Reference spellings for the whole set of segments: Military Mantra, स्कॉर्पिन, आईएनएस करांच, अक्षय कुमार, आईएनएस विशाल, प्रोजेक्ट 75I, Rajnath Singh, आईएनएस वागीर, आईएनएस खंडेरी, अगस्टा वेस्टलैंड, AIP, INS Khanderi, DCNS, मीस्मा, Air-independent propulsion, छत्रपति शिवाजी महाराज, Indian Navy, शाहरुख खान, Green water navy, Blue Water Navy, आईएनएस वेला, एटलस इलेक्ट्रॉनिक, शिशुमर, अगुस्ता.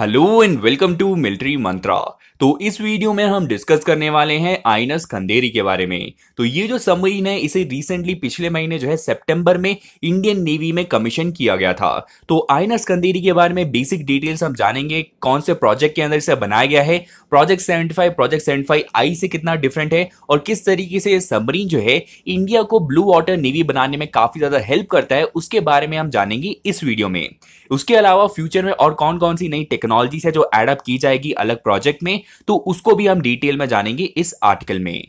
Hello and welcome to military मंत्रा। तो इस video में हम डिस्कस करने वाले हैं आईएनएस खंडेरी के बारे में। तो ये जो सबमरीन है इसे रिसेंटली पिछले महीने जो है सितंबर में इंडियन नेवी में कमीशन किया गया था। तो आईएनएस खंडेरी के बारे में बेसिक डिटेल्स हम जानेंगे, कौन से प्रोजेक्ट के अंदर इसे बनाया गया है, प्रोजेक्ट 75 प्रोजेक्ट 75I से कितना डिफरेंट है और किस तरीके से ये सबमरीन जो है इंडिया को ब्लू वाटर नेवी बनाने में काफी ज्यादा हेल्प करता है, उसके बारे में हम जानेंगे इस वीडियो में। उसके अलावा फ्यूचर में और कौन कौन सी नई टेक्नोलॉजी है जो एड अप की जाएगी अलग प्रोजेक्ट में, तो उसको भी हम डिटेल में जानेंगे इस आर्टिकल में।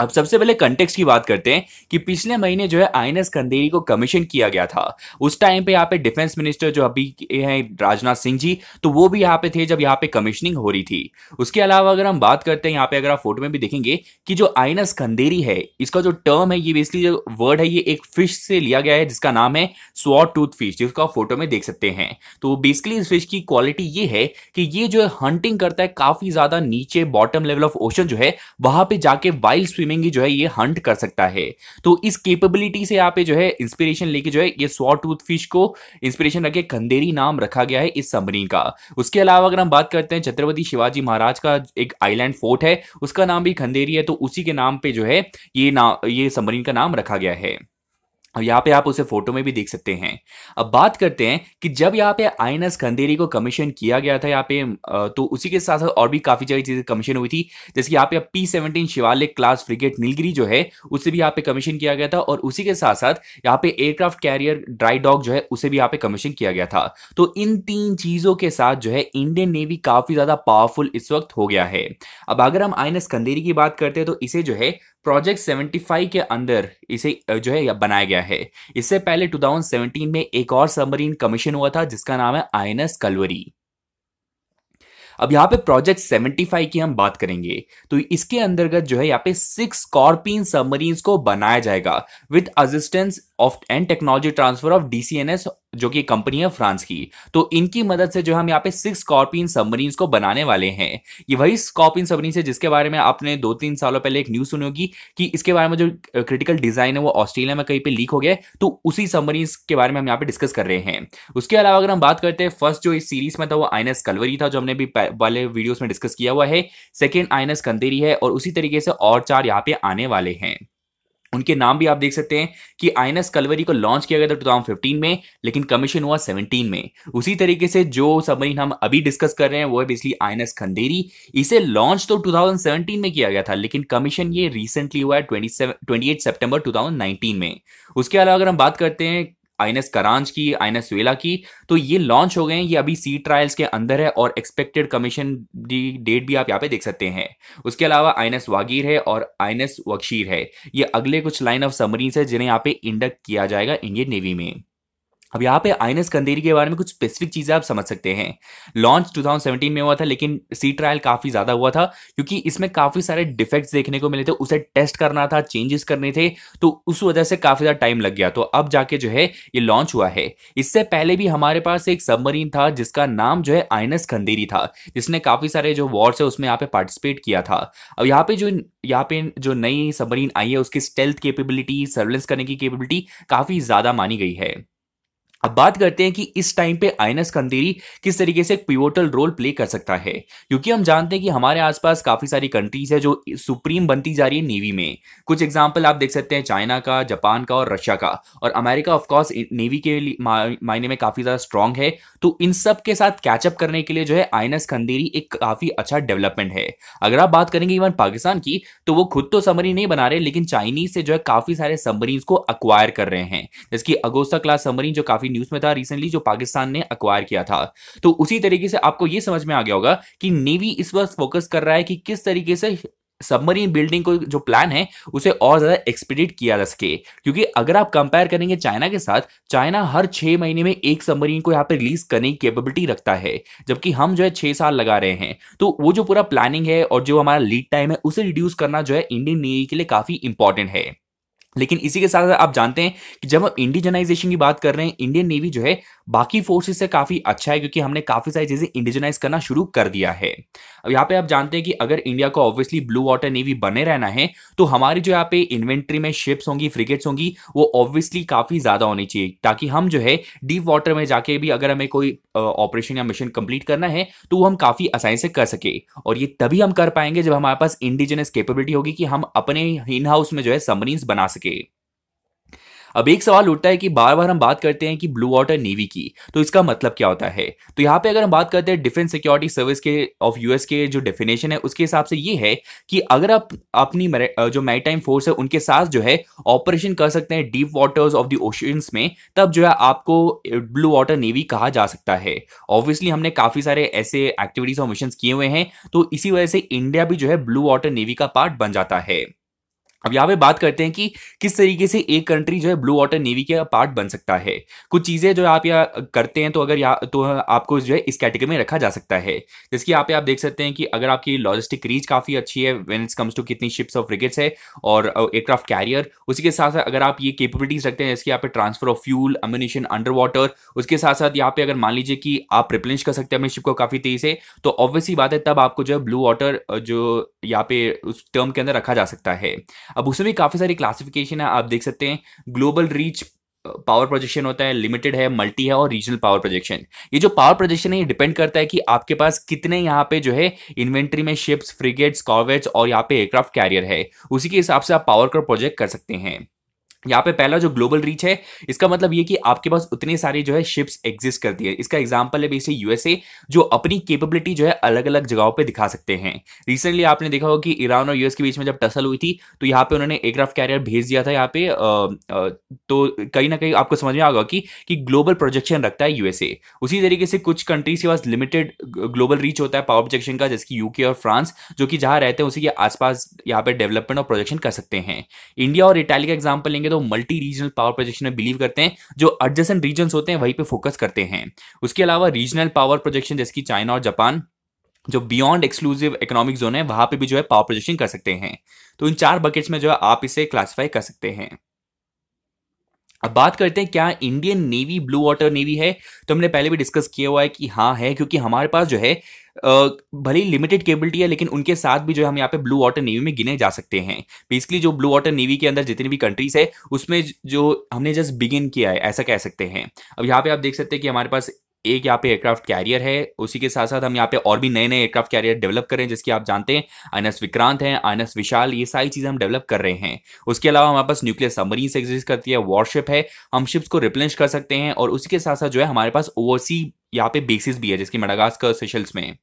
अब सबसे पहले कंटेक्स्ट की बात करते हैं कि पिछले महीने जो है आईएनएस खंडेरी को कमीशन किया गया था। उस टाइम पे यहाँ पे डिफेंस मिनिस्टर जो अभी हैं राजनाथ सिंह जी, तो वो भी यहाँ पे थे जब यहाँ पे कमीशनिंग हो रही थी। उसके अलावा अगर हम बात करते हैं यहाँ पे, अगर आप फोटो में भी देखेंगे कि जो आईएनएस खंडेरी है इसका जो टर्म है, ये बेसिकली जो वर्ड है ये एक फिश से लिया गया है जिसका नाम है स्वॉर्ड टूथ फिश, जिसको आप फोटो में देख सकते हैं। तो बेसिकली इस फिश की क्वालिटी ये है कि ये जो है हंटिंग करता है काफी ज्यादा नीचे बॉटम लेवल ऑफ ओशन जो है वहां पे जाके वाइल्ड जो है ये हंट कर सकता है। तो इस कैपेबिलिटी से यहाँ पे जो है इंस्पिरेशन लेके जो है ये स्वॉर्ड टूथ फिश को इंस्पिरेशन रख के खंडेरी नाम रखा गया है इस सबमरीन का। उसके अलावा अगर हम बात करते हैं छत्रपति शिवाजी महाराज का एक आइलैंड फोर्ट है उसका नाम भी खंडेरी है, तो उसी के नाम पे जो है ये सबमरीन का नाम रखा गया है। अब यहाँ पे आप उसे फोटो में भी देख सकते हैं। अब बात करते हैं कि जब यहाँ पे आईएनएस खंडेरी को कमीशन किया गया था यहाँ पे, तो उसी के साथ साथ और भी काफी सारी चीजें कमीशन हुई थी, जैसे यहाँ पे P-17 Shivalik class frigate Nilgiri जो है उसे भी यहाँ पे कमीशन किया गया था, और उसी के साथ साथ यहाँ पे एयरक्राफ्ट कैरियर ड्राई डॉग जो है उसे भी यहाँ पे कमीशन किया गया था। तो इन तीन चीजों के साथ जो है इंडियन नेवी काफी ज्यादा पावरफुल इस वक्त हो गया है। अब अगर हम आईएनएस खंडेरी की बात करते हैं तो इसे जो है प्रोजेक्ट 75 के अंदर इसे जो है बनाया गया है। इससे पहले 2017 में एक और सबमरीन कमीशन हुआ था जिसका नाम है आईएनएस कलवरी। अब यहाँ पे प्रोजेक्ट 75 की हम बात करेंगे तो इसके अंतर्गत जो है यहाँ पे 6 स्कॉर्पिन सबमरीन्स को बनाया जाएगा with assistance of and technology transfer of DCNS जो कि कंपनी है फ्रांस की। तो इनकी मदद से जो हम यहाँ पे 6 स्कॉर्पिन सबमरीन्स को बनाने वाले हैं। ये वही स्कॉर्पिन सबमरीन है जिसके बारे में आपने 2-3 सालों पहले एक न्यूज सुनी होगी कि इसके बारे में जो क्रिटिकल डिजाइन है वो ऑस्ट्रेलिया में कहीं पे लीक हो गया, तो उसी सबमरीन्स के बारे में हम यहाँ पे डिस्कस कर रहे हैं। उसके अलावा अगर हम बात करते हैं, फर्स्ट जो इस सीरीज में था वो आईएनएस कलवरी था जो हमने भी वाले वीडियोस में डिस्कस किया हुआ है। सेकेंड आईएनएस खंडेरी है, और उसी तरीके से और 4 यहाँ पे आने वाले हैं। उनके नाम भी आप देख सकते हैं कि आईएनएस कलवरी को लॉन्च किया गया था 2015 में, लेकिन कमीशन हुआ 2017 में। उसी तरीके से जो सबमरीन हम अभी डिस्कस कर रहे हैं वो है बेसिकली आईएनएस खंडेरी। इसे लॉन्च तो 2017 में किया गया था, लेकिन कमीशन ये रिसेंटली हुआ है 28 सितंबर 2019 में। उसके अलावा अगर हम बात करते हैं आईएनएस करांच की, आईएनएस वेला की, तो ये लॉन्च हो गए हैं, ये अभी सी ट्रायल्स के अंदर है और एक्सपेक्टेड कमीशन डेट भी आप यहाँ पे देख सकते हैं। उसके अलावा आईएनएस वागीर है और आईएनएस वक्षीर है, ये अगले कुछ लाइन ऑफ सबमरीन्स है जिन्हें यहाँ पे इंडक्ट किया जाएगा इंडियन नेवी में। अब यहाँ पे आईएनएस खंडेरी के बारे में कुछ स्पेसिफिक चीजें आप समझ सकते हैं। लॉन्च 2017 में हुआ था, लेकिन सी ट्रायल काफी ज्यादा हुआ था क्योंकि इसमें काफी सारे डिफेक्ट्स देखने को मिले थे, उसे टेस्ट करना था, चेंजेस करने थे, तो उस वजह से काफी ज्यादा टाइम लग गया। तो अब जाके जो है ये लॉन्च हुआ है। इससे पहले भी हमारे पास एक सबमरीन था जिसका नाम जो है आईएनएस खंडेरी था, जिसने काफी सारे जो वॉर्स है उसमें यहाँ पे पार्टिसिपेट किया था। अब यहाँ पे जो नई सबमरीन आई है उसकी स्टेल्थ कैपेबिलिटी, सर्वेलेंस करने की कैपेबिलिटी काफी ज्यादा मानी गई है। अब बात करते हैं कि इस टाइम पे आईएनएस खंडेरी किस तरीके से एक पिवोटल रोल प्ले कर सकता है, क्योंकि हम जानते हैं कि हमारे आसपास काफी सारी कंट्रीज है जो सुप्रीम बनती जा रही है नेवी में। कुछ एग्जांपल आप देख सकते हैं चाइना का, जापान का और रशिया का, और अमेरिका ऑफ कोर्स नेवी के मायने में काफी ज्यादा स्ट्रांग है। तो इन सब के साथ कैचअप करने के लिए जो है आईएनएस खंडेरी एक काफी अच्छा डेवलपमेंट है। अगर आप बात करेंगे इवन पाकिस्तान की, तो वो खुद तो सबमरीन नहीं बना रहे, लेकिन चाइनीज से जो है काफी सारे सबमरीन को अक्वायर कर रहे हैं, जैसे कि अगुस्ता क्लास सबमरीन जो काफी न्यूज़ में था रिसेंटली, जो पाकिस्तान ने अक्वायर किया था। तो उसी तरीके से आपको ये समझ में आ गया होगा कि नेवी इस वक्त फोकस कर रहा है कि किस तरीके से सबमरीन बिल्डिंग को जो प्लान है उसे और ज्यादा एक्सपेडिट किया जा सके, क्योंकि अगर आप कंपेयर करेंगे चाइना के साथ, चाइना हर 6 महीने में एक सबमरीन को यहाँ पे रिलीज करने की कैपेबिलिटी रखता है, जबकि हम जो है 6 साल लगा रहे हैं। तो वो जो पूरा प्लानिंग है और जो हमारा लीड टाइम है उसे रिड्यूस करना जो है इंडियन नेवी के लिए काफी इंपॉर्टेंट है। लेकिन इसी के साथ आप जानते हैं कि जब हम इंडिजनाइजेशन की बात कर रहे हैं, इंडियन नेवी जो है बाकी फोर्सेस से काफी अच्छा है क्योंकि हमने काफी सारी चीजें इंडिजनाइज करना शुरू कर दिया है। अब यहाँ पे आप जानते हैं कि अगर इंडिया को ऑब्वियसली ब्लू वाटर नेवी बने रहना है तो हमारी जो यहाँ पे इन्वेंट्री में शिप्स होंगी, फ्रिगेट्स होंगी, वो ऑब्वियसली काफी ज्यादा होनी चाहिए ताकि हम जो है डीप वाटर में जाके भी अगर हमें कोई ऑपरेशन या मिशन कंप्लीट करना है तो वो हम काफी आसानी से कर सके। और ये तभी हम कर पाएंगे जब हमारे पास इंडिजिनस कैपेबिलिटी होगी कि हम अपने इन हाउस में जो है सबमरीन्स बना सके। अब एक सवाल उठता है कि बार बार हम बात करते हैं कि ब्लू वाटर नेवी की, तो इसका मतलब क्या होता है? तो यहाँ पे अगर हम बात करते हैं डिफेंस सिक्योरिटी सर्विस के ऑफ यूएस के जो डेफिनेशन है उसके हिसाब से ये है कि अगर आप अपनी जो मैरीटाइम फोर्स है उनके साथ जो है ऑपरेशन कर सकते हैं deep waters of the oceans में, तब जो है आपको ब्लू वाटर नेवी कहा जा सकता है। ऑब्वियसली हमने काफी सारे ऐसे एक्टिविटीज और मिशन किए हुए हैं तो इसी वजह से इंडिया भी जो है ब्लू वाटर नेवी का पार्ट बन जाता है। अब यहाँ पे बात करते हैं कि किस तरीके से एक कंट्री जो है ब्लू वाटर नेवी का पार्ट बन सकता है। कुछ चीजें जो आप यहाँ करते हैं तो अगर यहाँ तो आपको जो है इस कैटेगरी में रखा जा सकता है, जिसकी यहाँ पे आप देख सकते हैं कि अगर आपकी लॉजिस्टिक रीच काफी अच्छी है व्हेन इट्स कम्स टू कितनी शिप्स और फ्रिगेट्स है और एयरक्राफ्ट कैरियर, उसी के साथ साथ अगर आप ये कैपेबिलिटीज रखते हैं जैसे यहाँ पे transfer of fuel, ammunition under water, उसके साथ साथ यहाँ पे अगर मान लीजिए कि आप रिप्लेनिश कर सकते हैं अपनी शिप को काफी तेजी से, तो ऑब्वियसली बात है तब आपको जो है ब्लू वाटर जो यहाँ पे उस टर्म के अंदर रखा जा सकता है। अब उसमें भी काफी सारी क्लासिफिकेशन है, आप देख सकते हैं ग्लोबल रीच पावर प्रोजेक्शन होता है, लिमिटेड है, मल्टी है और रीजनल पावर प्रोजेक्शन। ये जो पावर प्रोजेक्शन है ये डिपेंड करता है कि आपके पास कितने यहाँ पे जो है इन्वेंट्री में शिप्स, फ्रिगेट्स, कॉर्वेट्स और यहाँ पे एयरक्राफ्ट कैरियर है, उसी के हिसाब से आप पावर को प्रोजेक्ट कर सकते हैं। यहाँ पे पहला जो ग्लोबल रीच है इसका मतलब ये कि आपके पास उतने सारे जो है शिप्स एग्जिस्ट करती है। इसका एग्जांपल है बेसिकली यूएसए जो अपनी कैपेबिलिटी जो है अलग अलग जगहों पे दिखा सकते हैं। रिसेंटली आपने देखा होगा कि ईरान और यूएस के बीच में जब टसल हुई थी तो यहाँ पे उन्होंने एयरक्राफ्ट कैरियर भेज दिया था यहाँ पे, तो कहीं ना कहीं आपको समझ में आ गया कि ग्लोबल प्रोजेक्शन रखता है यूएसए। उसी तरीके से कुछ कंट्रीज के पास लिमिटेड ग्लोबल रीच होता है पावर प्रोजेक्शन का, जैसे कि यूके और फ्रांस जो कि जहाँ रहते हैं उसी के आसपास यहाँ पे डेवलपमेंट और प्रोजेक्शन कर सकते हैं। इंडिया और इटाली का एग्जाम्पल लेंगे तो मल्टी रीजनल पावर प्रोजेक्शन में बिलीव करते हैं, जो एडजेसेंट रीजन्स होते हैं वहीं पे फोकस करते हैं। उसके अलावा रीजनल पावर प्रोजेक्शन जैसे कि चाइना और जापान जो बियॉन्ड एक्सक्लूसिव इकोनॉमिक जोन है वहां पे भी जो है पावर प्रोजेक्शन कर सकते हैं। तो इन चार बकेट्स में जो है आप इसे क्लासिफाई कर सकते हैं। अब बात करते हैं क्या Indian navy blue water navy है, तो हमने पहले भी डिस्कस किया हुआ है कि हाँ है, क्योंकि हमारे पास जो है भले ही लिमिटेड कैपेबिलिटी है लेकिन उनके साथ भी जो है हम यहाँ पे ब्लू वाटर नेवी में गिने जा सकते हैं। बेसिकली जो ब्लू वाटर नेवी के अंदर जितनी भी कंट्रीज है उसमें जो हमने जस्ट बिगिन किया है ऐसा कह सकते हैं। अब यहाँ पे आप देख सकते हैं कि हमारे पास एक यहाँ पे एयरक्राफ्ट कैरियर है, उसी के साथ साथ हम यहाँ पे और भी नए नए एयरक्राफ्ट कैरियर डेवलप कर रहे हैं, जिसकी आप जानते हैं आईएनएस विक्रांत है, आईएनएस विशाल, ये सारी चीजें हम डेवलप कर रहे हैं। उसके अलावा हमारे पास न्यूक्लियर सबमरीन्स एग्जिस्ट करती है, वॉरशिप है, हम शिप्स को रिप्लेनिश कर सकते हैं और उसी के साथ साथ जो है हमारे पास ओवरसी यहाँ पे बेसिस भी है जिसकी मेडागास्कर सेशल्स में।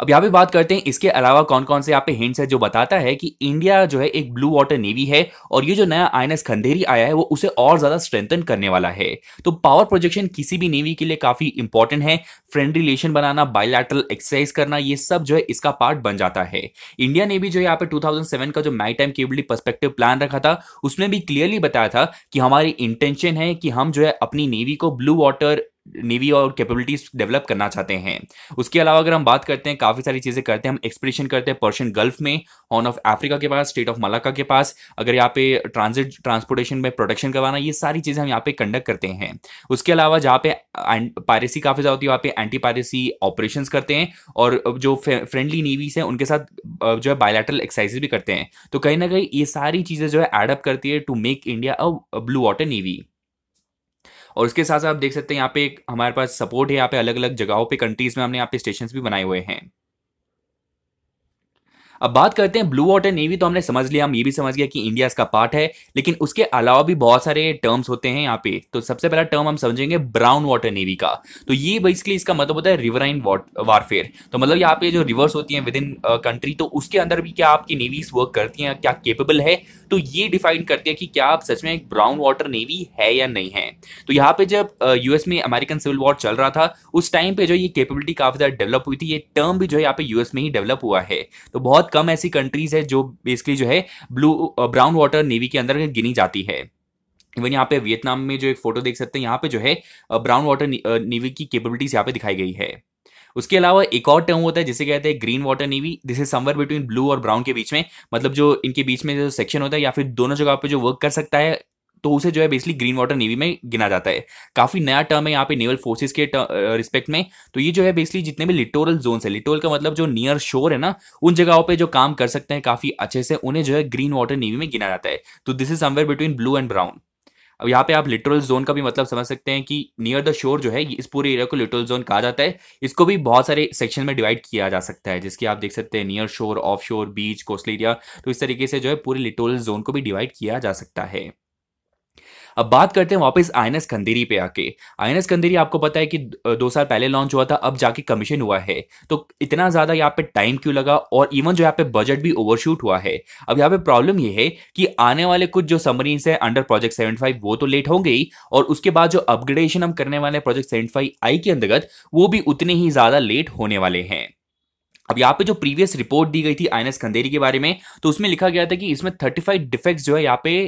अब यहाँ पे बात करते हैं इसके अलावा कौन कौन से यहाँ पे हिंट्स है जो बताता है कि इंडिया जो है एक ब्लू वाटर नेवी है और ये जो नया आईएनएस खंडेरी आया है वो उसे और ज्यादा स्ट्रेंथन करने वाला है। तो पावर प्रोजेक्शन किसी भी नेवी के लिए काफी इंपॉर्टेंट है। फ्रेंड रिलेशन बनाना, बायलैटरल एक्सरसाइज करना, ये सब जो है इसका पार्ट बन जाता है। इंडिया ने भी जो यहाँ पे 2007 का जो मैरीटाइम केबिलिटी पर्सपेक्टिव प्लान रखा था उसमें भी क्लियरली बताया था कि हमारी इंटेंशन है कि हम जो है अपनी नेवी को ब्लू वाटर नेवी और कैपेबिलिटीज डेवलप करना चाहते हैं। उसके अलावा अगर हम बात करते हैं काफी सारी चीजें करते हैं, हम एक्सप्लोरेशन करते हैं पर्शियन गल्फ में, हॉर्न ऑफ अफ्रीका के पास, स्टेट ऑफ मलाका के पास, अगर यहाँ पे ट्रांजिट ट्रांसपोर्टेशन में प्रोटेक्शन करवाना, ये सारी चीजें हम यहाँ पे कंडक्ट करते हैं। उसके अलावा जहाँ पे पायरेसी काफी ज्यादा होती है वहाँ पे एंटी पायरेसी ऑपरेशन करते हैं और जो फ्रेंडली नेवीज हैं उनके साथ जो है बायलैटरल एक्सरसाइजेज भी करते हैं। तो कहीं ना कहीं ये सारी चीजें जो है एड अप करती है to make India a blue water navy. और उसके साथ साथ आप देख सकते हैं यहाँ पे हमारे पास सपोर्ट है, यहाँ पे अलग अलग जगहों पे कंट्रीज में हमने यहाँ पे स्टेशंस भी बनाए हुए हैं। अब बात करते हैं ब्लू वाटर नेवी तो हमने समझ लिया, हम ये भी समझ गया कि इंडिया इसका पार्ट है, लेकिन उसके अलावा भी बहुत सारे टर्म्स होते हैं यहाँ पे। तो सबसे पहला टर्म हम समझेंगे ब्राउन वाटर नेवी का। तो ये बेसिकली इसका मतलब होता है रिवराइन वारफेयर। तो मतलब यहाँ पे जो रिवर्स होती है विद इन कंट्री, तो उसके अंदर भी क्या आपकी नेवीज वर्क करती हैं, क्या केपेबल है, तो ये डिफाइन करती है कि क्या आप सच में एक ब्राउन वाटर नेवी है या नहीं है। तो यहाँ पे जब यूएस में अमेरिकन सिविल वॉर चल रहा था उस टाइम पे जो ये कैपेबिलिटी काफी ज्यादा डेवलप हुई थी, ये टर्म भी जो है यहाँ पे यूएस में ही डेवलप हुआ है। तो बहुत कम ऐसी कंट्रीज है जो बेसिकली जो है ब्राउन वाटर नेवी के अंदर गिनी जाती है। इवन यहाँ पे वियतनाम में जो एक फोटो देख सकते हैं यहाँ पे जो है ब्राउन वाटर नेवी की कैपेबिलिटीज यहाँ पे दिखाई गई है। उसके अलावा एक और टर्म होता है जिसे कहते हैं green water navy. This is somewhere between blue और ब्राउन के बीच में, मतलब जो इनके बीच में जो सेक्शन होता है या फिर दोनों जगह पे जो वर्क कर सकता है तो उसे जो है बेसिकली ग्रीन वाटर नेवी में गिना जाता है। काफी नया टर्म है यहाँ पे नेवल फोर्सेस के रिस्पेक्ट में। तो ये जो है बेसिकली जितने भी लिटोरल जोन है, लिटोरल का मतलब जो नियर शोर है ना, उन जगहों पे जो काम कर सकते हैं काफी अच्छे से, उन्हें जो है ग्रीन वाटर नेवी में गिना जाता है। तो this is somewhere between blue and brown. अब यहाँ पे आप लिटोरल जोन का भी मतलब समझ सकते हैं कि नियर द शोर जो है, इस पूरे एरिया को लिटोरल जोन कहा जाता है। इसको भी बहुत सारे सेक्शन में डिवाइड किया जा सकता है, जिसकी आप देख सकते हैं नियर शोर, ऑफ शोर, बीच, कोस्टल एरिया। तो इस तरीके से जो है पूरे लिटोरल जोन को भी डिवाइड किया जा सकता है। अब बात करते हैं वापस आईएनएस खंदेरी पे आके। आईएनएस खंदेरी आपको पता है कि 2 साल पहले लॉन्च हुआ था, अब जाके कमीशन हुआ है। तो इतना ज्यादा यहाँ पे टाइम क्यों लगा, और इवन जो यहाँ पे बजट भी ओवरशूट हुआ है। अब यहाँ पे प्रॉब्लम ये है कि आने वाले कुछ जो सबमरीन्स है अंडर प्रोजेक्ट 75 वो तो लेट होंगे ही, और उसके बाद जो अपग्रेडेशन हम करने वाले प्रोजेक्ट 75I के अंतर्गत वो भी उतने ही ज्यादा लेट होने वाले हैं। अब यहाँ पे जो प्रीवियस रिपोर्ट दी गई थी आईएनएस खंदेरी के बारे में, तो उसमें लिखा गया था कि इसमें 35 डिफेक्ट्स जो है यहाँ पे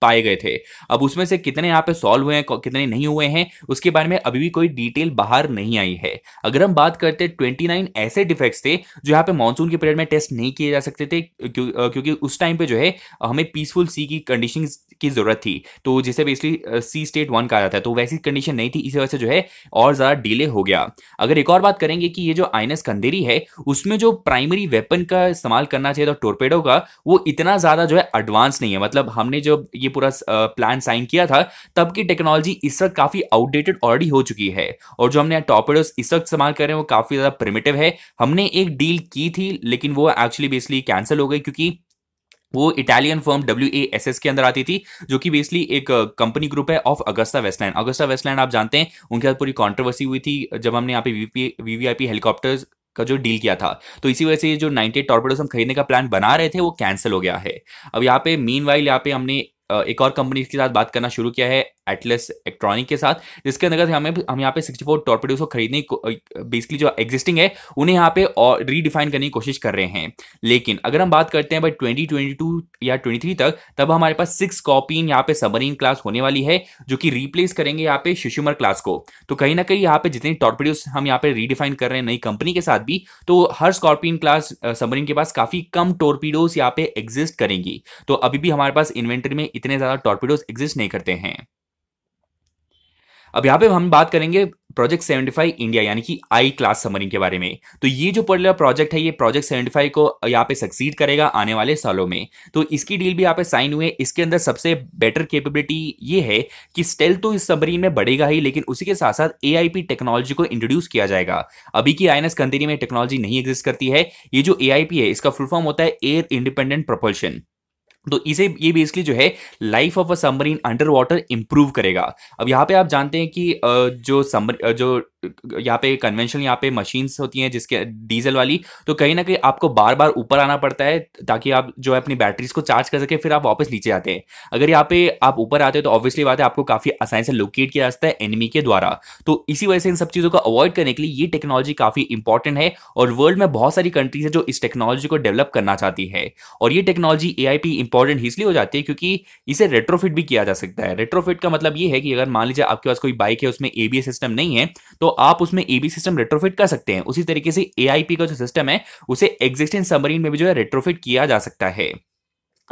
पाए गए थे। अब उसमें से कितने यहाँ पे सॉल्व हुए हैं, कितने नहीं हुए हैं, उसके बारे में अभी भी कोई डिटेल बाहर नहीं आई है। अगर हम बात करते 29 ऐसे डिफेक्ट्स थे जो यहाँ पे मानसून के पीरियड में टेस्ट नहीं किए जा सकते थे, क्योंकि उस टाइम पे जो है हमें पीसफुल सी की कंडीशन की जरूरत थी। तो जिसे बेसिकली सी स्टेट 1 कहा जाता है, तो वैसी कंडीशन नहीं थी, इसी वजह से जो है और ज्यादा डिले हो गया। अगर एक और बात करेंगे कि ये जो आईएनएस खंदेरी है उसमें जो प्राइमरी वेपन का इस्तेमाल करना चाहिए था, टोरपेडो का, वो इतना ज्यादा जो है एडवांस नहीं है। मतलब हमने जो ये पूरा प्लान साइन किया था तब की टेक्नोलॉजी इस वक्त काफी आउटडेटेड ऑलरेडी हो चुकी है, और जो हमने टॉर्पेडोस इस वक्त इस्तेमाल कर रहे हैं वो काफी ज्यादा प्रिमिटिव है। हमने एक डील की थी लेकिन वो एक्चुअली बेसिकली कैंसिल हो गई, क्योंकि वो इटालियन फर्म WASS के अंदर आती थी, जो कि बेसिकली एक कंपनी ग्रुप है of अगस्टा वेस्टलैंड। अगस्टा वेस्टलैंड आप जानते हैं, उनके साथ पूरी कॉन्ट्रोवर्सी हुई थी जब हमने यहाँ पे वीवीआईपी हेलीकॉप्टर्स का जो डील किया था। तो इसी वजह से जो 98 टॉर्पेडोस हम खरीदने का प्लान बना रहे थे वो कैंसिल हो गया है। अब यहाँ पे मीनवाइल यहाँ पे हमने एक और कंपनी के साथ बात करना शुरू किया है, एटलस इलेक्ट्रॉनिक के साथ, जिसके अंतर्गत हम यहाँ पे 64 टॉर्पेडोस को खरीदने, बेसिकली जो एग्जिस्टिंग है उन्हें यहाँ पे और रीडिफाइन करने की कोशिश कर रहे हैं। लेकिन अगर हम बात करते हैं भाई 2022 या 23 तक, तब हमारे पास 6 स्कॉर्पियन यहाँ पे सबमरीन क्लास होने वाली है, जो कि रिप्लेस करेंगे यहाँ पे शिशुमर क्लास को। तो कहीं ना कहीं यहाँ पे जितने टॉर्पेडोस हम यहाँ पे रीडिफाइन कर रहे हैं नई कंपनी के साथ भी, तो हर स्कॉर्पियन क्लास सबमरीन के पास काफी कम टॉर्पेडोस यहाँ पे एग्जिस्ट करेंगी। तो अभी भी हमारे पास इन्वेंट्री में इतने ज्यादा टॉर्पेडोस एग्जिस्ट नहीं करते हैं। अब यहाँ पे हम बात करेंगे प्रोजेक्ट 75 इंडिया यानी कि आई क्लास सबमरीन के बारे में। तो ये जो पर्टिकुलर प्रोजेक्ट है, ये प्रोजेक्ट 75 को यहाँ पे सक्सीड करेगा आने वाले सालों में। तो इसकी डील भी यहाँ पे साइन हुए। इसके अंदर सबसे बेटर कैपेबिलिटी ये है कि स्टेल्थ तो इस सबमरीन में बढ़ेगा ही, लेकिन उसी के साथ साथ AIP टेक्नोलॉजी को इंट्रोड्यूस किया जाएगा। अभी की आईएनएस खंदेरी में टेक्नोलॉजी नहीं एग्जिस्ट करती है। ये जो AIP है, इसका फुल फॉर्म होता है एयर इंडिपेंडेंट प्रोपल्शन। तो इसे ये बेसिकली जो है life of a submarine under water improve करेगा। अब यहाँ पे आप जानते हैं कि जो यहाँ पे कन्वेंशनल यहाँ पे मशीन्स होती हैं जिसके डीजल वाली, तो कहीं ना कहीं आपको बार बार ऊपर आना पड़ता है ताकि आप जो है अपनी बैटरीज को चार्ज कर सके, फिर आप वापस नीचे आते हैं। अगर यहाँ पे आप ऊपर आते हो तो ऑब्वियसली बात है आपको काफी आसानी से लोकेट किया जाता है एनिमी के द्वारा। तो इसी वजह से इन सब चीज़ों को अवॉइड करने के लिए ये टेक्नोलॉजी काफी इंपॉर्टेंट है, और वर्ल्ड में बहुत सारी कंट्रीज है जो इस टेक्नोलॉजी को डेवलप करना चाहती है। और ये टेक्नोलॉजी AIP इंपॉर्टेंट इसलिए हो जाती है क्योंकि इसे रेट्रोफिट भी किया जा सकता है। रेट्रोफिट का मतलब ये है कि अगर मान लीजिए आपके पास कोई बाइक है उसमें ABS सिस्टम नहीं है, तो आप उसमें ABS सिस्टम रेट्रोफिट कर सकते हैं। उसी तरीके से AIP का जो सिस्टम है उसे एग्जिस्टिंग सबमरीन में भी जो है रेट्रोफिट किया जा सकता है।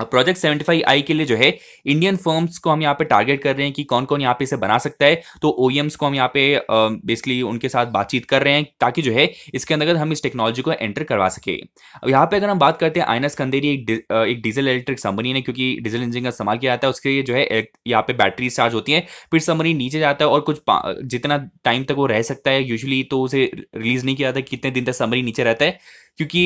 अब प्रोजेक्ट 75I के लिए जो है इंडियन फर्म्स को हम यहाँ पे टारगेट कर रहे हैं कि कौन कौन यहाँ पे इसे बना सकता है। तो OEMs को हम यहाँ पे बेसिकली उनके साथ बातचीत कर रहे हैं ताकि जो है इसके अंतर्गत हम इस टेक्नोलॉजी को एंटर करवा सके। अब यहाँ पे अगर हम बात करते हैं, आईएनएस खंदेरी एक डीजल इलेक्ट्रिक सबमरीन है, क्योंकि डीजल इंजन का इस्तेमाल किया जाता है। उसके लिए जो है यहाँ पे बैटरी चार्ज होती है, फिर सबमरीन नीचे जाता है और कुछ जितना टाइम तक वो रह सकता है, यूजुअली तो उसे रिलीज नहीं किया जाता कितने दिन तक सबमरीन नीचे रहता है, क्योंकि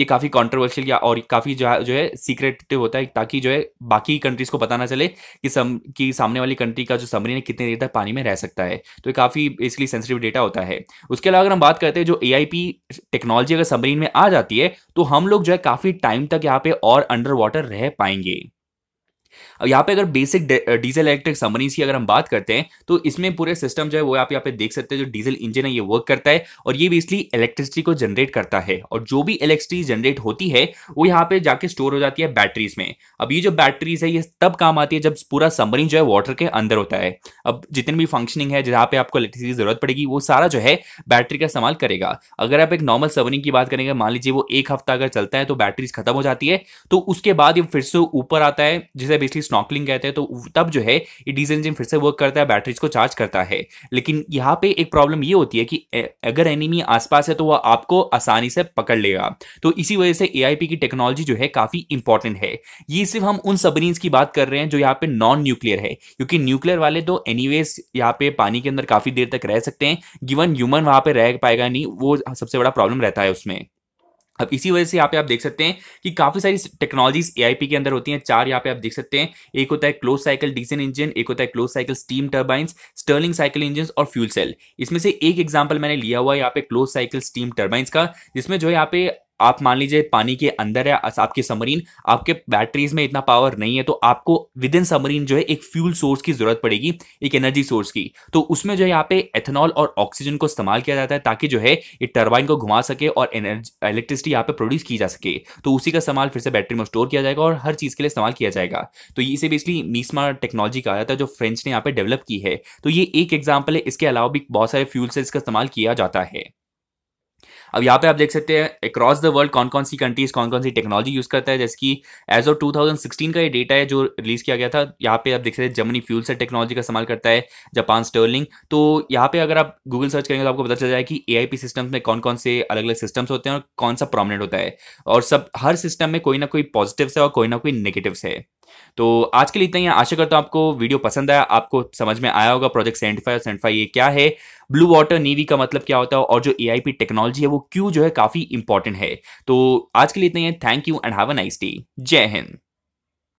ये काफी कंट्रोवर्शियल या और काफी जो है सीक्रेटिव होता है, ताकि जो है बाकी कंट्रीज को पता ना चले कि सामने वाली कंट्री का जो सबमरीन है कितने देर तक पानी में रह सकता है। तो ये काफी बेसिकली सेंसिटिव डेटा होता है। उसके अलावा अगर हम बात करते हैं, जो AIP टेक्नोलॉजी अगर सबमरीन में आ जाती है तो हम लोग जो है काफी टाइम तक यहाँ पे और अंडर वाटर रह पाएंगे। अब यहाँ पे अगर बेसिक डीजल इलेक्ट्रिक सबमरीन की अगर हम बात करते हैं, तो इसमें पूरे सिस्टम जो है वो आप यहाँ पे देख सकते हैं। जो डीजल इंजन है ये वर्क करता है और ये बेसिकली इलेक्ट्रिसिटी को जनरेट करता है, और जो भी इलेक्ट्रिसिटी जनरेट होती है वो यहाँ पे जाके स्टोर हो जाती है बैटरीज में। अब ये जो बैटरीज है ये तब काम आती है जब पूरा सबमरीन जो है वाटर के अंदर होता है। अब जितनी भी फंक्शनिंग है जहाँ पे आपको इलेक्ट्रिसिटी की जरूरत पड़ेगी वो सारा जो है बैटरी का इस्तेमाल करेगा। अगर आप एक नॉर्मल सबमरीन की बात करेंगे, मान लीजिए वो एक हफ्ता अगर चलता है तो बैटरीज खत्म हो जाती है, तो उसके बाद ये फिर से ऊपर आता है, जिसे बेसिकली स्नॉर्कलिंग कहते हैं, तो तब जो है ये डीजल इंजन फिर से वर्क करता है, बैटरीज को चार्ज करता है। लेकिन यहाँ पे एक प्रॉब्लम ये होती है कि अगर एनिमी आसपास है तो वह आपको आसानी से पकड़ लेगा। तो इसी वजह से एआईपी की टेक्नोलॉजी जो है काफी इंपॉर्टेंट है। ये सिर्फ हम उन सबमरीन्स की बात कर रहे हैं जो यहाँ पे नॉन न्यूक्लियर है, क्योंकि न्यूक्लियर वाले तो एनीवेज यहाँ पे पानी के अंदर काफी देर तक रह सकते हैं, गिवन ह्यूमन वहां पे रह पाएगा नहीं, वो सबसे बड़ा प्रॉब्लम रहता है उसमें। अब इसी वजह से यहाँ पे आप देख सकते हैं कि काफी सारी टेक्नोलॉजीज एआईपी के अंदर होती हैं। चार यहाँ पे आप देख सकते हैं, एक होता है क्लोज साइकिल डीजल इंजन, एक होता है close cycle steam turbines, Stirling cycle engine और फ्यूल सेल। इसमें से एक एग्जाम्पल मैंने लिया हुआ है यहाँ पे क्लोज साइकिल स्टीम टर्बाइंस का, जिसमें जो है यहाँ पे आप मान लीजिए पानी के अंदर है आपके सबमरीन, आपके बैटरीज में इतना पावर नहीं है, तो आपको विद इन सबमरीन जो है एक फ्यूल सोर्स की जरूरत पड़ेगी, एक एनर्जी सोर्स की। तो उसमें जो है यहाँ पे एथेनॉल और ऑक्सीजन को इस्तेमाल किया जाता है ताकि जो है ये टर्बाइन को घुमा सके और इलेक्ट्रिसिटी यहाँ पे प्रोड्यूस की जा सके। तो उसी का इस्तेमाल फिर से बैटरी में स्टोर किया जाएगा और हर चीज के लिए इस्तेमाल किया जाएगा। तो इसे बेसिकली मीस्मा टेक्नोलॉजी कहा जाता है, जो फ्रेंच ने यहाँ पे डेवलप की है। तो ये एक एग्जाम्पल है, इसके अलावा भी बहुत सारे फ्यूल सेल्स का इस्तेमाल किया जाता है। अब यहाँ पे आप देख सकते हैं अक्रॉस द वर्ल्ड कौन कौन सी कंट्रीज कौन कौन सी टेक्नोलॉजी यूज करता है, जैसे कि एज ऑफ 2016 का ये डेटा है जो रिलीज किया गया था। यहाँ पे आप देख सकते हैं जर्मनी फ्यूल सेल टेक्नोलॉजी का इस्तेमाल करता है, जापान स्टर्लिंग। तो यहाँ पे अगर आप गूगल सर्च करेंगे तो आपको पता चल जाएगा कि एआईपी सिस्टम में कौन कौन से अलग अलग सिस्टम्स होते हैं और कौन सा प्रोमिनेंट होता है, और सब हर सिस्टम में कोई ना कोई पॉजिटिव्स है और कोई ना कोई नेगेटिव्स है। तो आज के लिए इतना ही। आशा करता हूँ आपको वीडियो पसंद आया, आपको समझ में आया होगा प्रोजेक्ट 75 और 75 ये क्या है, ब्लू वाटर नेवी का मतलब क्या होता है, और जो एआईपी टेक्नोलॉजी है वो क्यों जो है काफी इंपॉर्टेंट है। तो आज के लिए इतना ही है। Thank you and have a nice day. जय हिंद।